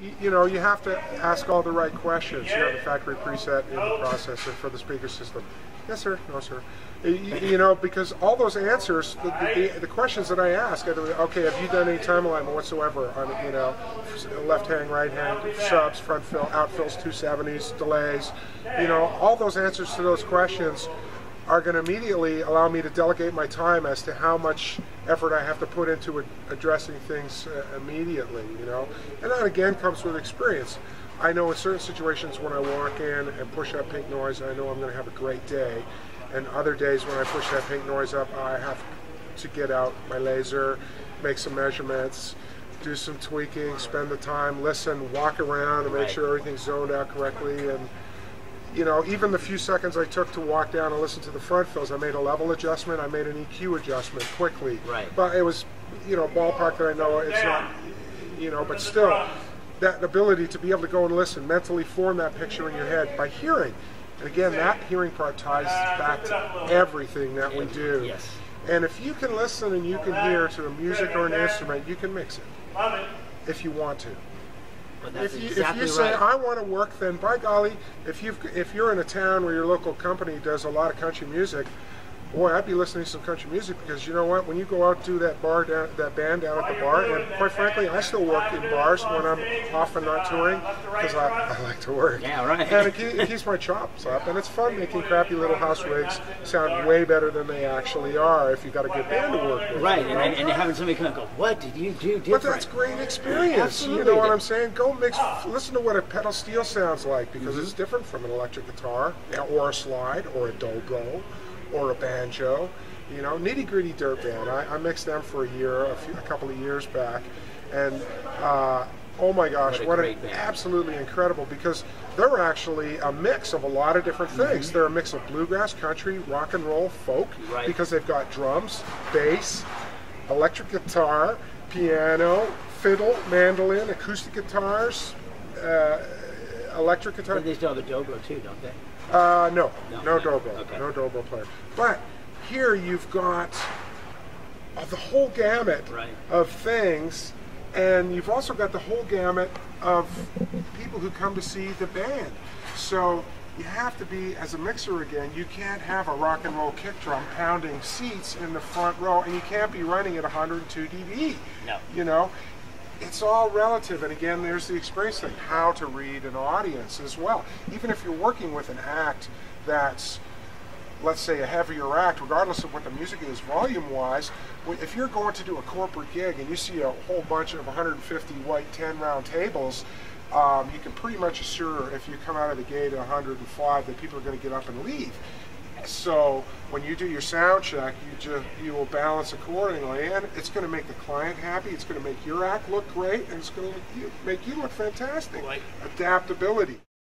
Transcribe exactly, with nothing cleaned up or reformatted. You, you know, you have to ask all the right questions. You know, the factory preset in the processor for the speaker system. Yes, sir. No, sir. You, you know, because all those answers, the, the, the questions that I ask, okay, have you done any time alignment whatsoever on, you know, left hang, right hang, subs, front fill, out fills, two seventies, delays, you know, all those answers to those questions are going to immediately allow me to delegate my time as to how much effort I have to put into ad addressing things uh, immediately, you know. And that again comes with experience. I know in certain situations when I walk in and push up pink noise, I know I'm going to have a great day. And other days when I push that pink noise up, I have to get out my laser, make some measurements, do some tweaking, spend the time, listen, walk around and make sure everything's zoned out correctly. And you know, even the few seconds I took to walk down and listen to the front fills, I made a level adjustment, I made an E Q adjustment quickly. Right. But it was, you know, ballpark that I know it's not, you know, but still, that ability to be able to go and listen, mentally form that picture in your head by hearing. And again, that hearing part ties back to everything that we do. Yes. And if you can listen and you can hear to a music or an instrument, you can mix it if you want to. If you, exactly if you say, right. I want to work, then by golly, if, you've, if you're in a town where your local company does a lot of country music, boy, I'd be listening to some country music, because you know what, when you go out and do that, bar down, that band down at the bar, and quite frankly, I still work in bars when I'm off and not touring, because I, I like to work. Yeah, right. And it, it keeps my chops up, and it's fun making crappy little house rigs sound way better than they actually are if you've got a good band to work with. Right, you know? and, and having somebody come and go, what did you do different? But that's great experience. Absolutely. You know what I'm saying? Go mix, listen to what a pedal steel sounds like, because mm-hmm. it's different from an electric guitar, or a slide, or a dobro, or a banjo, you know, Nitty Gritty Dirt Band. I, I mixed them for a year, a, few, a couple of years back, and uh, oh my gosh, what, what an band. Absolutely incredible, because they're actually a mix of a lot of different things. Mm-hmm. They're a mix of bluegrass, country, rock and roll, folk, right. because they've got drums, bass, electric guitar, piano, fiddle, mandolin, acoustic guitars, uh, electric guitar. But they still have a dobro too, don't they? Uh, no, no, no dobro, okay. no dobro player. But here you've got uh, the whole gamut right. of things, and you've also got the whole gamut of people who come to see the band. So you have to be, as a mixer again, you can't have a rock and roll kick drum pounding seats in the front row, and you can't be running at one hundred two D B. No. You know? It's all relative, and again, there's the experience thing, how to read an audience as well. Even if you're working with an act that's, let's say, a heavier act, regardless of what the music is volume-wise, if you're going to do a corporate gig and you see a whole bunch of one hundred fifty white ten round tables, um, you can pretty much assure if you come out of the gate at one hundred five that people are going to get up and leave. So when you do your sound check, you just you will balance accordingly, and it's going to make the client happy. It's going to make your act look great, and it's going to make you, make you look fantastic. Right. Adaptability.